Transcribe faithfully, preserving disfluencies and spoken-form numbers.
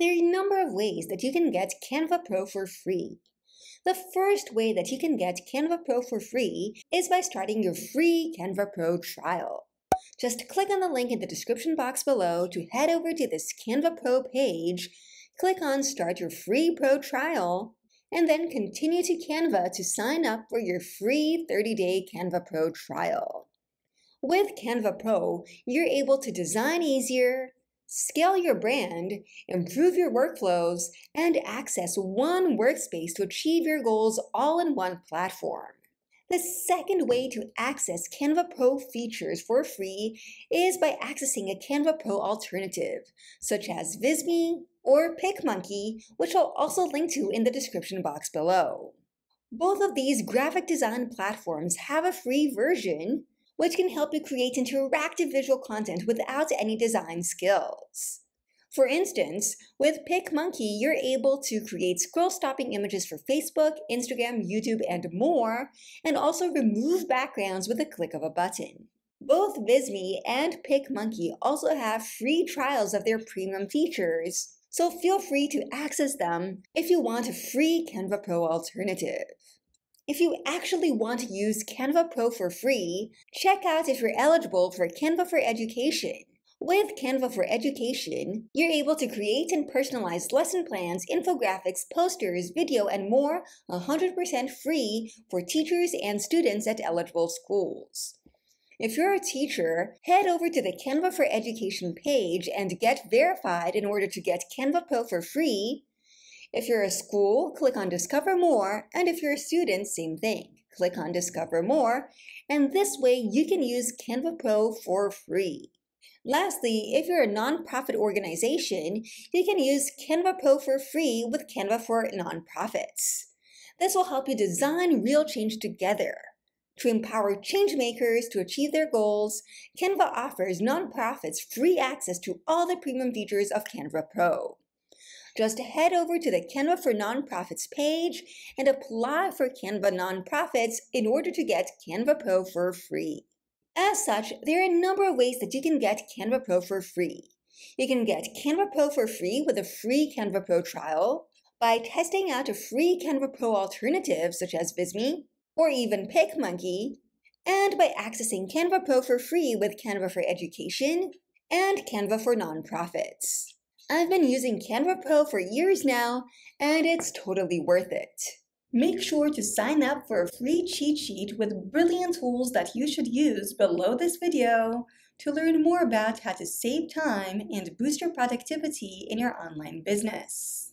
there are a number of ways that you can get Canva Pro for free. The first way that you can get Canva Pro for free is by starting your free Canva Pro trial. Just click on the link in the description box below to head over to this Canva Pro page, click on Start Your Free Pro Trial, and then continue to Canva to sign up for your free thirty day Canva Pro trial. With Canva Pro, you're able to design easier, scale your brand, improve your workflows, and access one workspace to achieve your goals all in one platform. The second way to access Canva Pro features for free is by accessing a Canva Pro alternative, such as Visme or PicMonkey, which I'll also link to in the description box below. Both of these graphic design platforms have a free version, which can help you create interactive visual content without any design skills. For instance, with PicMonkey, you're able to create scroll-stopping images for Facebook, Instagram, YouTube, and more, and also remove backgrounds with a click of a button. Both Visme and PicMonkey also have free trials of their premium features, so feel free to access them if you want a free Canva Pro alternative. If you actually want to use Canva Pro for free, check out if you're eligible for Canva for Education. With Canva for Education, you're able to create and personalize lesson plans, infographics, posters, video, and more one hundred percent free for teachers and students at eligible schools. If you're a teacher, head over to the Canva for Education page and get verified in order to get Canva Pro for free. If you're a school, click on Discover More, and if you're a student, same thing. Click on Discover More, and this way you can use Canva Pro for free. Lastly, if you're a nonprofit organization, you can use Canva Pro for free with Canva for Nonprofits. This will help you design real change together. To empower change makers to achieve their goals, Canva offers nonprofits free access to all the premium features of Canva Pro. Just head over to the Canva for Nonprofits page and apply for Canva Nonprofits in order to get Canva Pro for free. As such, there are a number of ways that you can get Canva Pro for free. You can get Canva Pro for free with a free Canva Pro trial, by testing out a free Canva Pro alternative such as Visme or even PicMonkey, and by accessing Canva Pro for free with Canva for Education and Canva for Nonprofits. I've been using Canva Pro for years now, and it's totally worth it. Make sure to sign up for a free cheat sheet with brilliant tools that you should use below this video to learn more about how to save time and boost your productivity in your online business.